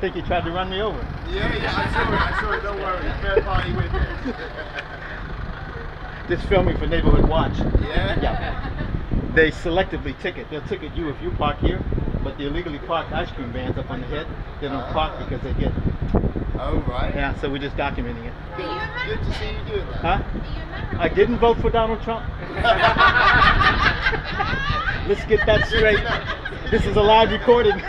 think he tried to run me over. Yeah, yeah, I saw it, don't worry. Fair party with it. This filming for Neighborhood Watch. Yeah? Yeah. They selectively ticket. They'll ticket you if you park here, but the illegally parked ice cream vans up on the head, they don't park because they get... Oh, right. Yeah, so we're just documenting it. Do you remember? Good to see you doing that. Huh? Do you remember? I didn't vote for Donald Trump. Let's get that straight. This is a live recording.